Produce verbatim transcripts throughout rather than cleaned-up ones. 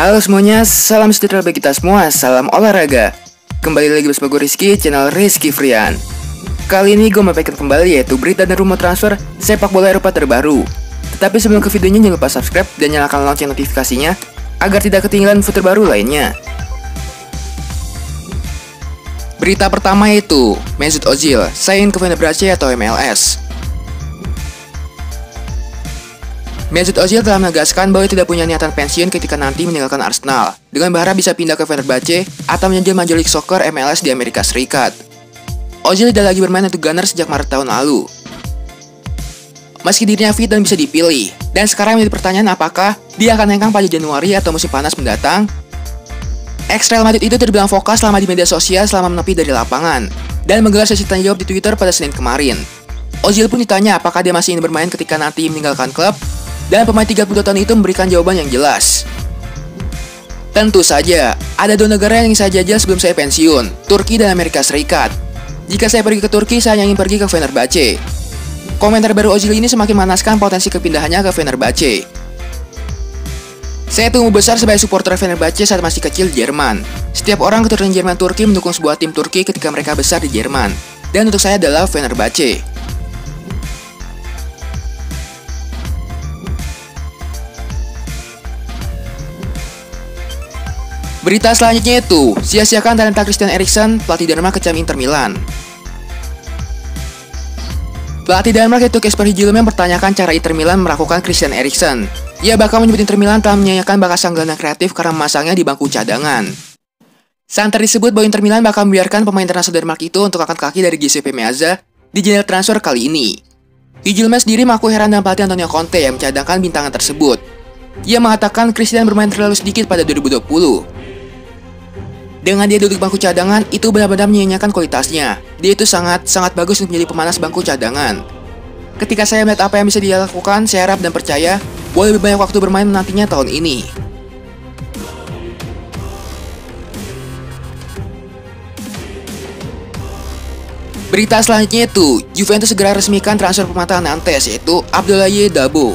Halo semuanya, salam sejahtera bagi kita semua, salam olahraga. Kembali lagi bersama gue Rizky, channel Rizky Frian. Kali ini gue menyampaikan kembali yaitu berita dan rumor transfer sepak bola Eropa terbaru. Tetapi sebelum ke videonya, jangan lupa subscribe dan nyalakan lonceng notifikasinya agar tidak ketinggalan video terbaru lainnya. Berita pertama yaitu Mesut Ozil sign ke Fenerbahce atau M L S. Mesut Ozil telah menegaskan bahwa tidak punya niatan pensiun ketika nanti meninggalkan Arsenal, dengan berharap bisa pindah ke Fenerbahce atau menjajal Major League Soccer M L S di Amerika Serikat. Ozil tidak lagi bermain untuk Gunner sejak Maret tahun lalu. Meski dirinya fit dan bisa dipilih, dan sekarang menjadi pertanyaan apakah dia akan hengkang pada Januari atau musim panas mendatang? Ex-Real Madrid itu terbilang fokus selama di media sosial selama menepi dari lapangan, dan menggelar sesi tanya jawab di Twitter pada Senin kemarin. Ozil pun ditanya apakah dia masih ingin bermain ketika nanti meninggalkan klub, dan pemain tiga puluh dua tahun itu memberikan jawaban yang jelas. Tentu saja, ada dua negara yang ingin saya jajal sebelum saya pensiun, Turki dan Amerika Serikat. Jika saya pergi ke Turki, saya hanya ingin pergi ke Fenerbahce. Komentar baru Ozil ini semakin memanaskan potensi kepindahannya ke Fenerbahce. Saya tumbuh besar sebagai supporter Fenerbahce saat masih kecil di Jerman. Setiap orang keturunan Jerman Turki mendukung sebuah tim Turki ketika mereka besar di Jerman. Dan untuk saya adalah Fenerbahce. Berita selanjutnya itu, sia-siakan talenta Christian Eriksen, pelatih Denmark kecam Inter Milan. Pelatih Denmark yaitu Kasper Hjulmand mempertanyakan cara Inter Milan merakukan Christian Eriksen. Ia bahkan menyebut Inter Milan telah menyanyiakan bakat sang gelandang kreatif karena memasangnya di bangku cadangan. Santer disebut bahwa Inter Milan bahkan membiarkan pemain internasional Denmark itu untuk angkat kaki dari G C P Meazza di jendela transfer kali ini. Hjulmand sendiri mengaku heran dengan pelatih Antonio Conte yang mencadangkan bintangan tersebut. Ia mengatakan Christian bermain terlalu sedikit pada dua ribu dua puluh. Dengan dia duduk bangku cadangan, itu benar-benar menyanyiakan kualitasnya. Dia itu sangat-sangat bagus untuk menjadi pemanas bangku cadangan. Ketika saya melihat apa yang bisa dia lakukan, saya harap dan percaya boleh lebih banyak waktu bermain nantinya tahun ini. Berita selanjutnya itu, Juventus segera resmikan transfer pemataan Nantes yaitu Abdoulaye Dabo.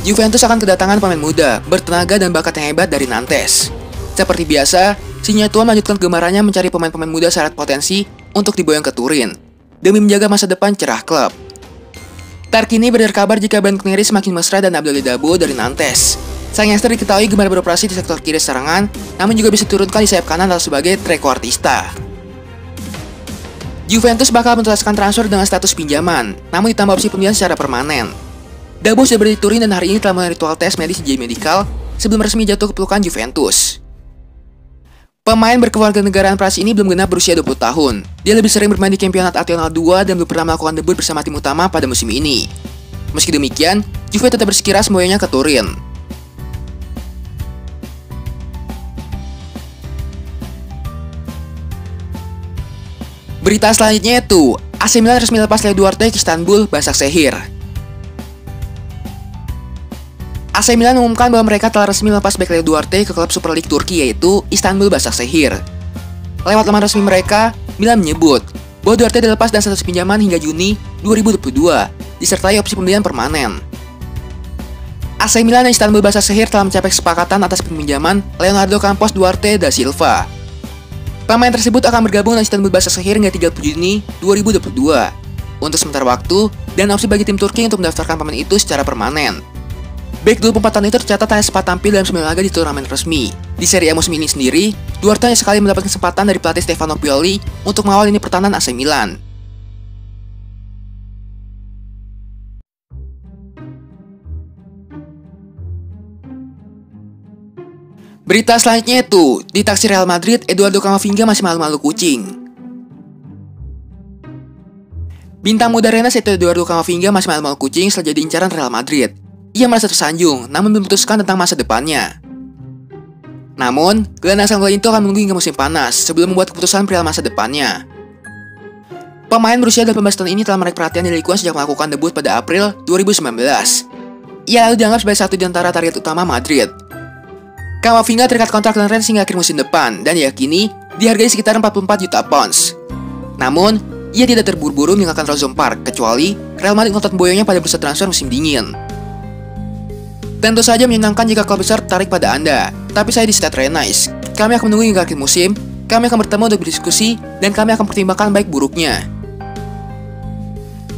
Juventus akan kedatangan pemain muda, bertenaga dan bakat yang hebat dari Nantes. Seperti biasa, sinya tua melanjutkan gemarannya mencari pemain-pemain muda syarat potensi untuk diboyong ke Turin, demi menjaga masa depan cerah klub. Terkini beredar kabar jika band Gunner semakin mesra dan Abdoulaye Dabo dari Nantes. Sang youngster diketahui gemar beroperasi di sektor kiri serangan, namun juga bisa diturunkan di sayap kanan atau sebagai trequartista. Juventus bakal menuntaskan transfer dengan status pinjaman, namun ditambah opsi pembelian secara permanen. Dabo sudah berada di Turin dan hari ini telah melakukan ritual tes medis di J-Medical sebelum resmi jatuh ke pelukan Juventus. Pemain berkewarganegaraan Prancis ini belum genap berusia dua puluh tahun. Dia lebih sering bermain di Kampionat Nasional dua dan belum pernah melakukan debut bersama tim utama pada musim ini. Meski demikian, Juve tetap bersekira semuanya ke Turin. Berita selanjutnya itu, A C Milan resmi lepas Leo Duarte ke Istanbul Başakşehir. A C Milan mengumumkan bahwa mereka telah resmi melepas bek Leo Duarte ke klub Super League Turki yaitu Istanbul Başakşehir. Lewat laman resmi mereka, Milan menyebut bahwa Duarte dilepas dan status pinjaman hingga Juni dua ribu dua puluh dua, disertai opsi pembelian permanen. A C Milan dan Istanbul Başakşehir telah mencapai kesepakatan atas peminjaman Leonardo Campos Duarte da Silva. Pemain tersebut akan bergabung dengan Istanbul Başakşehir hingga tiga puluh Juni dua ribu dua puluh dua untuk sementara waktu dan opsi bagi tim Turki untuk mendaftarkan pemain itu secara permanen. Bek dua puluh empat tahun itu tercatat hanya sempat tampil dalam sembilan laga di turnamen resmi. Di Serie A musim ini sendiri, Duarte hanya sekali mendapat kesempatan dari pelatih Stefano Pioli untuk mengawal lini pertahanan A C Milan. Berita selanjutnya itu, ditaksir Real Madrid, Eduardo Camavinga masih malu-malu kucing. Bintang muda Rennes itu Eduardo Camavinga masih malu-malu kucing setelah jadi incaran Real Madrid. Ia merasa tersanjung, namun memutuskan tentang masa depannya. Namun, gelandang sang gol itu akan menunggu hingga musim panas sebelum membuat keputusan perihal masa depannya. Pemain berusia delapan belas tahun ini telah menarik perhatian di lingkungan sejak melakukan debut pada April dua ribu sembilan belas. Ia lalu dianggap sebagai satu di antara target utama Madrid. Camavinga terikat kontrak dengan Rennes hingga akhir musim depan dan yakini dihargai sekitar empat puluh empat juta pounds. Namun, ia tidak terburu-buru meninggalkan Roseum Park kecuali Real Madrid ngotot boyongnya pada bursa transfer musim dingin. Tentu saja menyenangkan jika klub besar tertarik pada Anda. Tapi saya di Stade Rennes. Kami akan menunggu hingga akhir musim, kami akan bertemu untuk berdiskusi, dan kami akan pertimbangkan baik buruknya.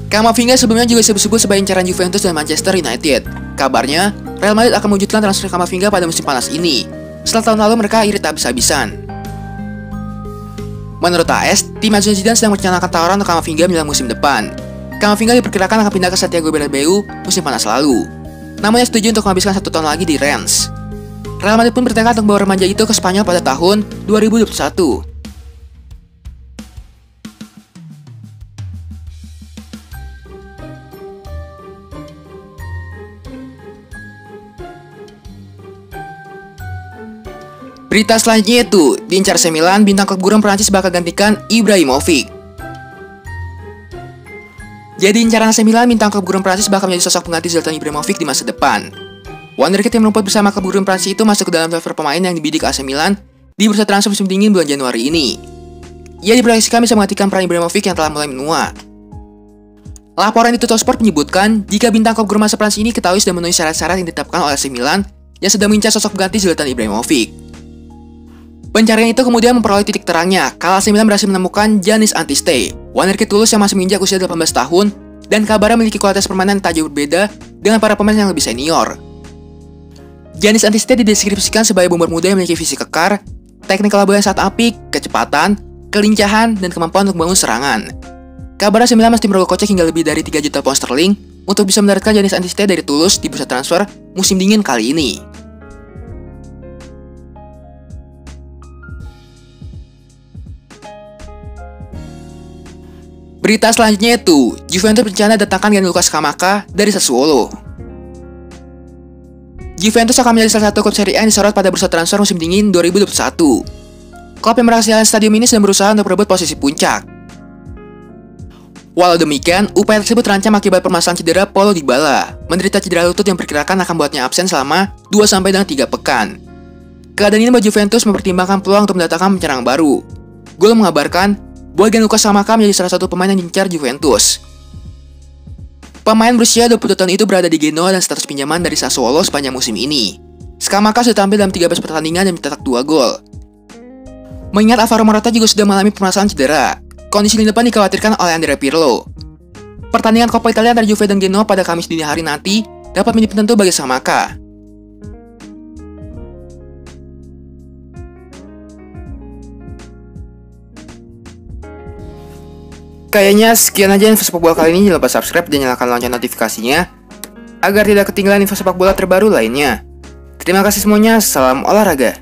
Camavinga sebelumnya juga disebut-sebut sebagai incaran Juventus dan Manchester United. Kabarnya, Real Madrid akan mewujudkan transfer Camavinga pada musim panas ini. Setelah tahun lalu mereka irit habis-habisan. Menurut A S, tim manajemen Zidane sedang merencanakan tawaran untuk Camavinga menjelang musim depan. Camavinga diperkirakan akan pindah ke Santiago Bernabeu musim panas lalu. Namanya setuju untuk menghabiskan satu tahun lagi di Rennes. Real Madrid pun bertekad untuk membawa remaja itu ke Spanyol pada tahun dua ribu dua puluh satu. Berita selanjutnya itu, diincar A C Milan, bintang klub buron Perancis bakal gantikan Ibrahimovic. Jadi incaran A C Milan, bintang klub buron Prancis bakal menjadi sosok pengganti Zlatan Ibrahimovic di masa depan. Wonderkid yang merumput bersama klub buron Prancis itu masuk ke dalam transfer pemain yang dibidik A C Milan di bursa transfer musim dingin bulan Januari ini. Ia diproyeksikan bisa menggantikan peran Ibrahimovic yang telah mulai menua. Laporan di Tuttosport menyebutkan jika bintang klub buron masa Prancis ini ketahui sudah memenuhi syarat-syarat yang ditetapkan oleh A C Milan yang sedang mengincar sosok pengganti Zlatan Ibrahimovic. Pencarian itu kemudian memperoleh titik terangnya kala A C Milan berhasil menemukan Janis Antiste, wonderkid Toulouse yang masih menginjak usia delapan belas tahun dan kabarnya memiliki kualitas permainan tak jauh berbeda dengan para pemain yang lebih senior. Janis Antiste dideskripsikan sebagai bomber muda yang memiliki visi kekar, teknik labuan saat apik, kecepatan, kelincahan, dan kemampuan untuk membangun serangan. Kabarnya A C Milan mesti merogoh kocek hingga lebih dari tiga juta pound sterling untuk bisa mendaratkan Janis Antiste dari Toulouse di bursa transfer musim dingin kali ini. Berita selanjutnya itu, Juventus berencana datangkan Gianluca Scamacca dari Sassuolo. Juventus akan menjadi salah satu klub Serie A yang disorot pada bursa transfer musim dingin dua ribu dua puluh satu. Klub yang merahasiakan stadium ini sedang berusaha untuk merebut posisi puncak. Walau demikian, upaya tersebut terancam akibat permasalahan cedera Paulo Dybala, menderita cedera lutut yang diperkirakan akan buatnya absen selama dua sampai dengan tiga pekan. Keadaan ini membuat Juventus mempertimbangkan peluang untuk mendatangkan penyerang baru. Gol mengabarkan bahwa Gianluca Scamacca menjadi salah satu pemain yang diincar Juventus. Pemain berusia dua puluh tahun itu berada di Genoa dan status pinjaman dari Sassuolo sepanjang musim ini. Scamacca sudah tampil dalam tiga belas pertandingan dan mencetak dua gol. Mengingat Alvaro Morata juga sudah mengalami permasalahan cedera, kondisi lini depan dikhawatirkan oleh Andrea Pirlo. Pertandingan Coppa Italia antara Juve dan Genoa pada Kamis dini hari nanti dapat menjadi penentu bagi Scamacca. Kayaknya sekian aja info sepak bola kali ini, jangan lupa subscribe dan nyalakan lonceng notifikasinya agar tidak ketinggalan info sepak bola terbaru lainnya. Terima kasih semuanya, salam olahraga.